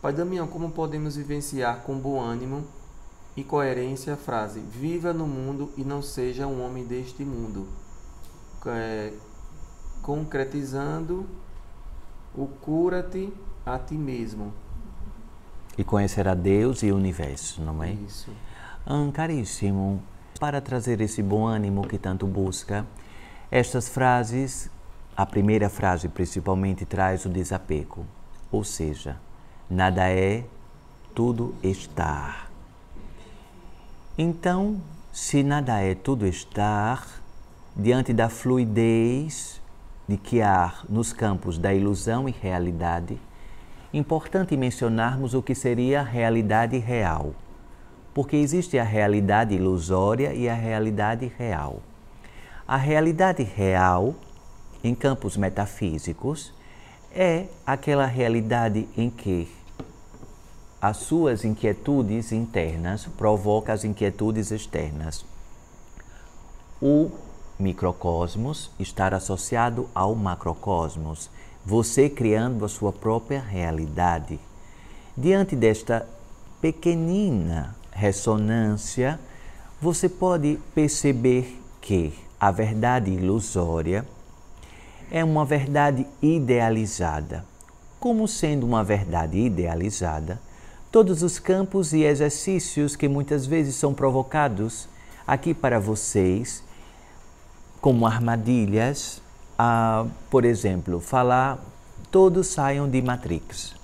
Pai Damião, como podemos vivenciar com bom ânimo e coerência a frase "Viva no mundo e não seja um homem deste mundo", concretizando o "cura-te a ti mesmo" e conhecer a Deus e o universo, não é? Isso. Caríssimo, para trazer esse bom ânimo que tanto busca, estas frases, a primeira frase principalmente traz o desapego, ou seja, nada é, tudo está. Então, se nada é, tudo está, diante da fluidez de que há nos campos da ilusão e realidade, importante mencionarmos o que seria a realidade real, porque existe a realidade ilusória e a realidade real. A realidade real, em campos metafísicos, é aquela realidade em que as suas inquietudes internas provocam as inquietudes externas. O microcosmos estar associado ao macrocosmos, você criando a sua própria realidade. Diante desta pequenina ressonância, você pode perceber que a verdade ilusória é uma verdade idealizada. Como sendo uma verdade idealizada, todos os campos e exercícios que muitas vezes são provocados aqui para vocês, como armadilhas, por exemplo, falar "todos saiam de Matrix".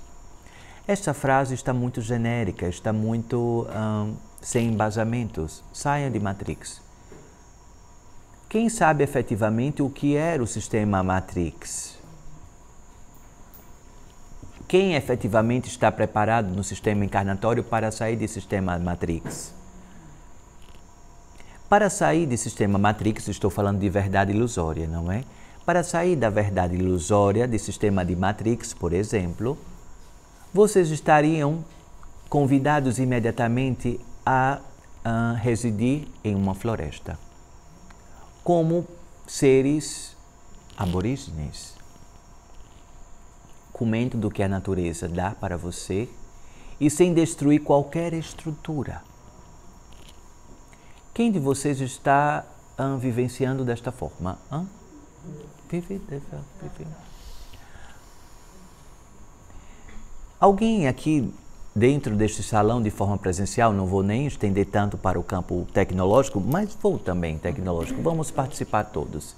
Esta frase está muito genérica, está muito sem embasamentos. Saiam de Matrix. Quem sabe efetivamente o que era o sistema Matrix? Quem efetivamente está preparado no sistema encarnatório para sair do sistema Matrix? Para sair do sistema Matrix, estou falando de verdade ilusória, não é? Para sair da verdade ilusória, do sistema de Matrix, por exemplo, vocês estariam convidados imediatamente a residir em uma floresta, como seres aborígenes, comendo do que a natureza dá para você e sem destruir qualquer estrutura. Quem de vocês está vivenciando desta forma? Alguém aqui dentro deste salão de forma presencial, não vou nem estender tanto para o campo tecnológico, mas vou também tecnológico, vamos participar todos.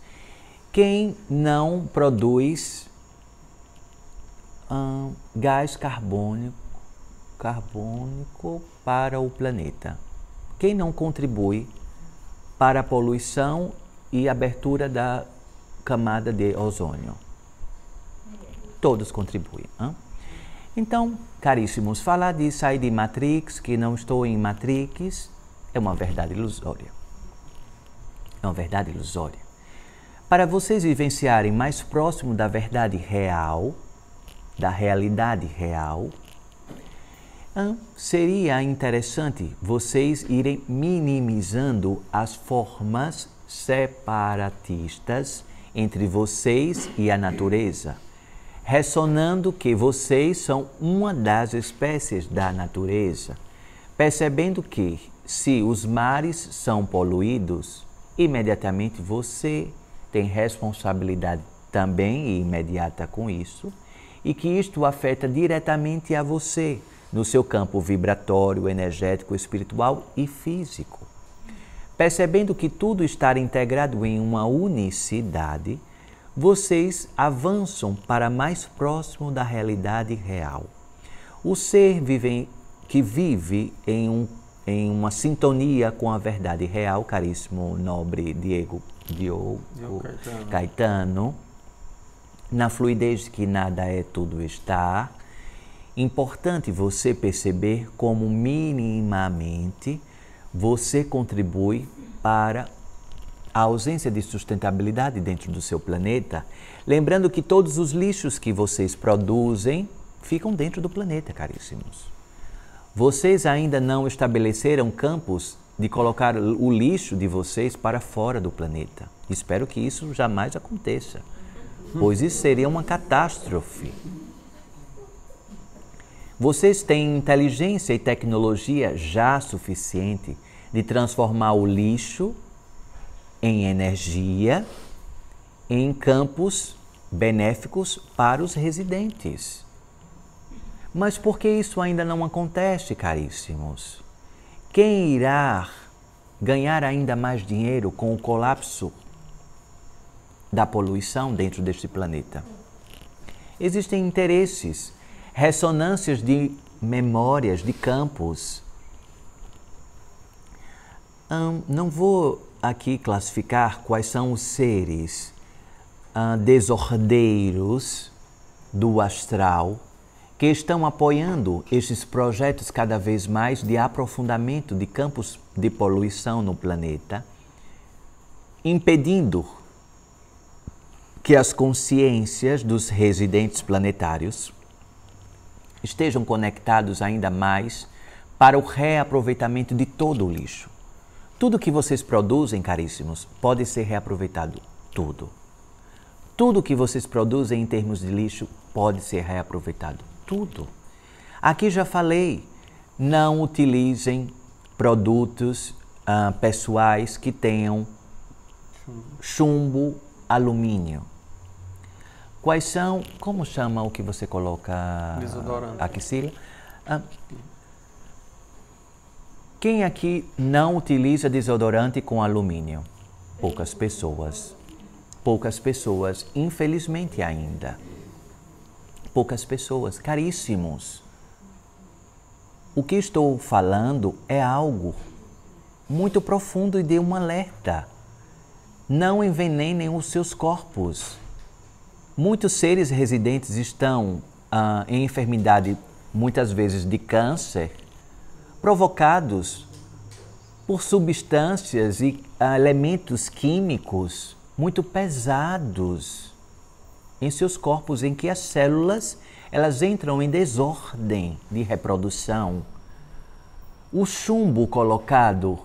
Quem não produz gás carbônico para o planeta? Quem não contribui para a poluição e abertura da camada de ozônio? Todos contribuem. Então, caríssimos, falar de sair de Matrix, que não estou em Matrix, é uma verdade ilusória. É uma verdade ilusória. Para vocês vivenciarem mais próximo da verdade real, da realidade real, seria interessante vocês irem minimizando as formas separatistas entre vocês e a natureza, ressonando que vocês são uma das espécies da natureza, percebendo que, se os mares são poluídos, imediatamente você tem responsabilidade também e imediata com isso, e que isto afeta diretamente a você, no seu campo vibratório, energético, espiritual e físico. Percebendo que tudo está integrado em uma unicidade, vocês avançam para mais próximo da realidade real. O ser que vive em uma sintonia com a verdade real, caríssimo nobre Diego Caetano, na fluidez que nada é, tudo está, importante você perceber como minimamente você contribui para a ausência de sustentabilidade dentro do seu planeta, lembrando que todos os lixos que vocês produzem ficam dentro do planeta, caríssimos. Vocês ainda não estabeleceram campos de colocar o lixo de vocês para fora do planeta. Espero que isso jamais aconteça, pois isso seria uma catástrofe. Vocês têm inteligência e tecnologia já suficiente de transformar o lixo em energia, em campos benéficos para os residentes. Mas por que isso ainda não acontece, caríssimos? Quem irá ganhar ainda mais dinheiro com o colapso da poluição dentro deste planeta? Existem interesses, ressonâncias de memórias, de campos. Não vou aqui classificar quais são os seres desordeiros do astral que estão apoiando esses projetos cada vez mais de aprofundamento de campos de poluição no planeta, impedindo que as consciências dos residentes planetários estejam conectados ainda mais para o reaproveitamento de todo o lixo. Tudo que vocês produzem, caríssimos, pode ser reaproveitado, tudo. Tudo que vocês produzem em termos de lixo pode ser reaproveitado. Tudo. Aqui já falei, não utilizem produtos pessoais que tenham chumbo, alumínio. Quais são, como chama o que você coloca? Desodorante. Axila. Quem aqui não utiliza desodorante com alumínio? Poucas pessoas. Poucas pessoas, infelizmente ainda. Poucas pessoas, caríssimos. O que estou falando é algo muito profundo e de um alerta. Não envenenem os seus corpos. Muitos seres residentes estão em enfermidade, muitas vezes de câncer, provocados por substâncias e elementos químicos muito pesados em seus corpos, em que as células elas entram em desordem de reprodução. O chumbo colocado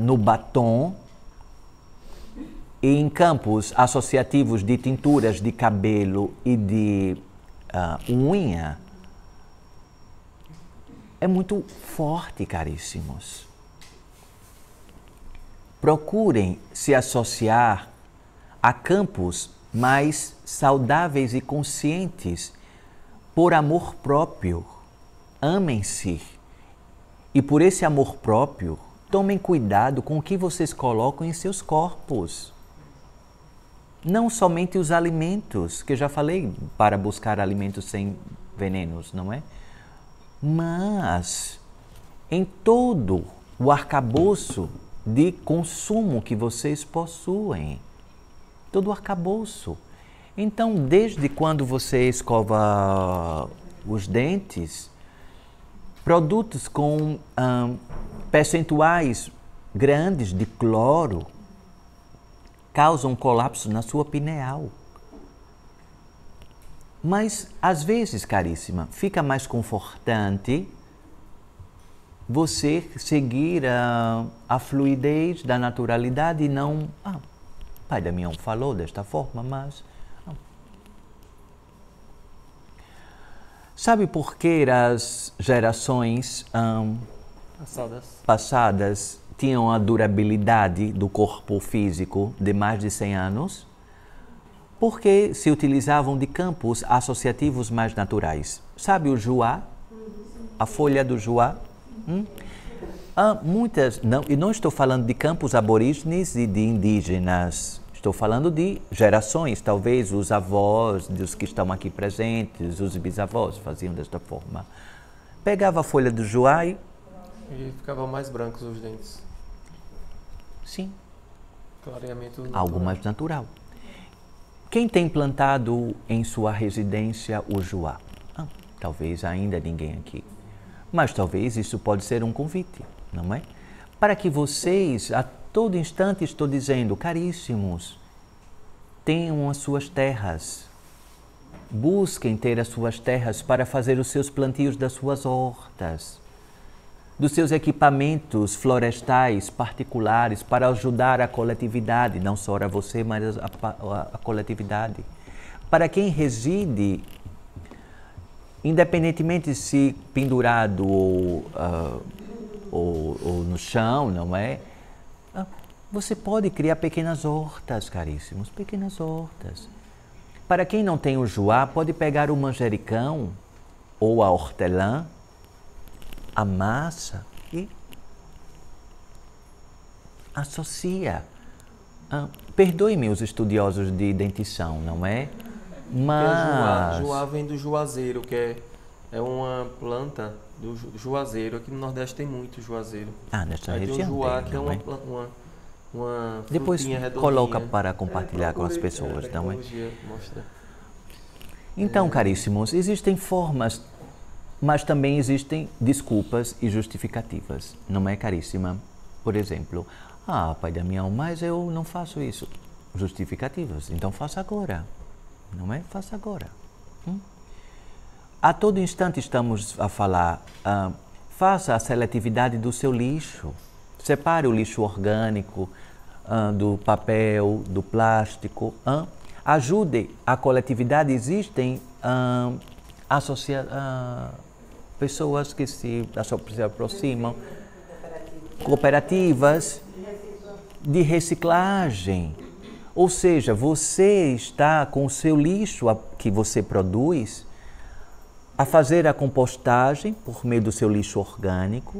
no batom e em campos associativos de tinturas de cabelo e de unha é muito forte, caríssimos. Procurem se associar a campos mais saudáveis e conscientes, por amor próprio. Amem-se. E por esse amor próprio, tomem cuidado com o que vocês colocam em seus corpos. Não somente os alimentos, que já falei, para buscar alimentos sem venenos, não é? Mas em todo o arcabouço de consumo que vocês possuem. Todo o arcabouço. Então, desde quando você escova os dentes, produtos com percentuais grandes de cloro causam colapso na sua pineal. Mas, às vezes, caríssima, fica mais confortante você seguir a fluidez da naturalidade e não... Pai Damião falou desta forma, mas... Sabe por que as gerações passadas tinham a durabilidade do corpo físico de mais de 100 anos? Porque se utilizavam de campos associativos mais naturais. Sabe o joá? A folha do joá? E não estou falando de campos aborígenes e de indígenas. Estou falando de gerações, talvez os avós dos que estão aqui presentes, os bisavós faziam desta forma. Pegava a folha do joá e ficavam mais brancos os dentes. Sim. Clareamento natural. Algo mais natural. Quem tem plantado em sua residência o joá? Talvez ainda ninguém aqui. Mas talvez isso pode ser um convite, não é? Para que vocês... Todo instante estou dizendo, caríssimos, tenham as suas terras, busquem ter as suas terras para fazer os seus plantios das suas hortas, dos seus equipamentos florestais particulares para ajudar a coletividade, não só a você, mas a coletividade. Para quem reside independentemente se pendurado ou no chão, não é? Você pode criar pequenas hortas, caríssimos, pequenas hortas. Para quem não tem o joá, pode pegar o manjericão ou a hortelã, amassa e associa. Perdoe-me os estudiosos de dentição, não é? Mas... o joá vem do juazeiro, que é uma planta do juazeiro. Aqui no Nordeste tem muito juazeiro. Ah, nesta região tem. O joá, que é uma depois coloca para compartilhar com as pessoas, não é? Mostra. Então, caríssimos, existem formas, mas também existem desculpas e justificativas, não é, caríssima? Por exemplo, ah, Pai Damião, mas eu não faço isso. Justificativas, então faça agora. Não é? Faça agora. A todo instante estamos a falar, faça a seletividade do seu lixo. Separe o lixo orgânico do papel, do plástico. Ajude a coletividade. Existem pessoas que se aproximam, cooperativas de reciclagem. Ou seja, você está com o seu lixo que você produz a fazer a compostagem por meio do seu lixo orgânico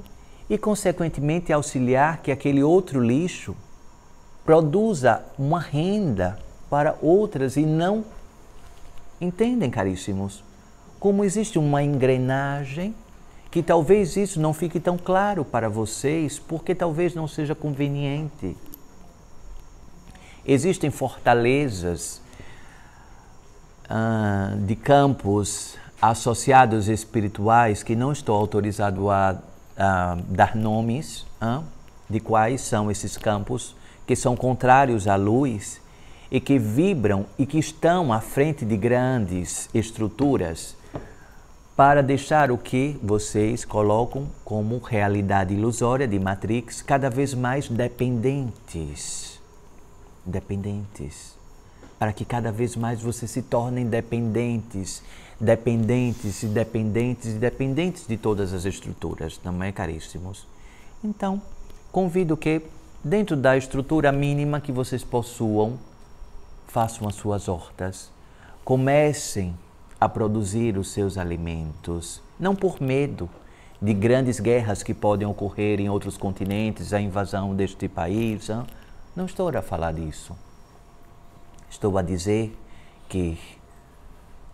e, consequentemente, auxiliar que aquele outro lixo produza uma renda para outras e não... Entendem, caríssimos? Como existe uma engrenagem que talvez isso não fique tão claro para vocês porque talvez não seja conveniente. Existem fortalezas de campos associados espirituais que não estou autorizado a dar nomes, de quais são esses campos que são contrários à luz e que vibram e que estão à frente de grandes estruturas para deixar o que vocês colocam como realidade ilusória de Matrix cada vez mais dependentes, para que cada vez mais vocês se tornem dependentes de todas as estruturas, não é, caríssimos? Então, convido que, dentro da estrutura mínima que vocês possuam, façam as suas hortas, comecem a produzir os seus alimentos, não por medo de grandes guerras que podem ocorrer em outros continentes, a invasão deste país. Não estou a falar disso. Estou a dizer que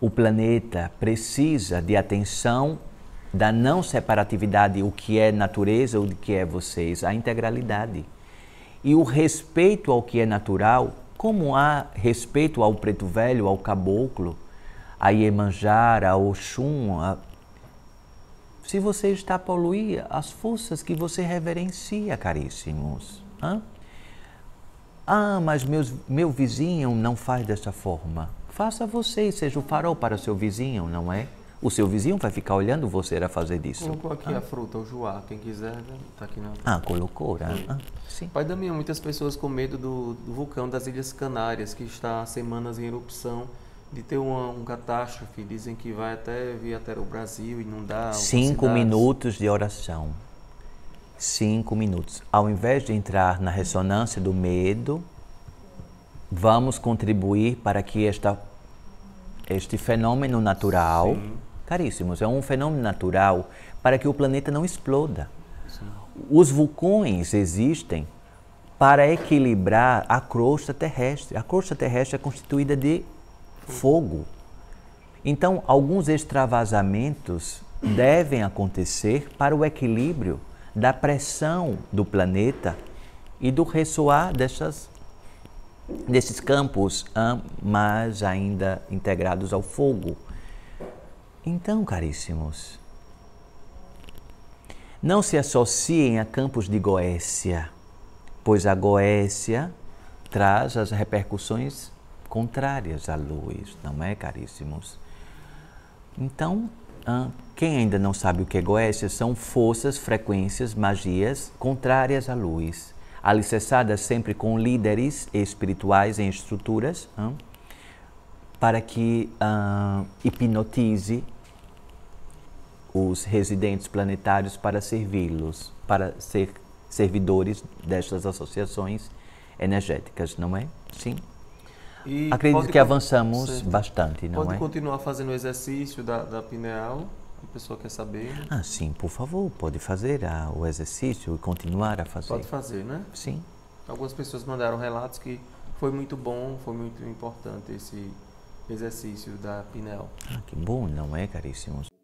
o planeta precisa de atenção da não separatividade, o que é natureza, o que é vocês, a integralidade. E o respeito ao que é natural, como há respeito ao preto velho, ao caboclo, a Iemanjara, a Oxum. Se você está a poluir, as forças que você reverencia, caríssimos. Ah, mas meu vizinho não faz dessa forma. Faça você, seja o farol para o seu vizinho, não é? O seu vizinho vai ficar olhando você a fazer isso. Colocou aqui a fruta, o joá, quem quiser, está aqui na... colocou, né? Sim. Pai Damião, muitas pessoas com medo do vulcão das Ilhas Canárias, que está há semanas em erupção, de ter uma catástrofe, dizem que vai vir até o Brasil, inundar... 5 minutos de oração. 5 minutos. Ao invés de entrar na ressonância do medo, vamos contribuir para que este fenômeno natural, caríssimos, é um fenômeno natural para que o planeta não exploda. Sim. Os vulcões existem para equilibrar a crosta terrestre. A crosta terrestre é constituída de fogo. Então, alguns extravasamentos devem acontecer para o equilíbrio da pressão do planeta e do ressoar desses campos, mas ainda integrados ao fogo. Então, caríssimos, não se associem a campos de Goécia, pois a Goécia traz as repercussões contrárias à luz, não é, caríssimos? Então, quem ainda não sabe o que é Goécia, são forças, frequências, magias contrárias à luz, alicerçadas sempre com líderes espirituais em estruturas, para que hipnotize os residentes planetários para servi-los, para ser servidores destas associações energéticas, não é? Sim. E acredito que avançamos bastante, não é? Pode continuar fazendo o exercício da pineal? A pessoa quer saber. Ah, sim, por favor, pode fazer o exercício e continuar a fazer. Pode fazer, né? Sim. Algumas pessoas mandaram relatos que foi muito bom, foi muito importante esse exercício da pineal. Ah, que bom, não é, caríssimos?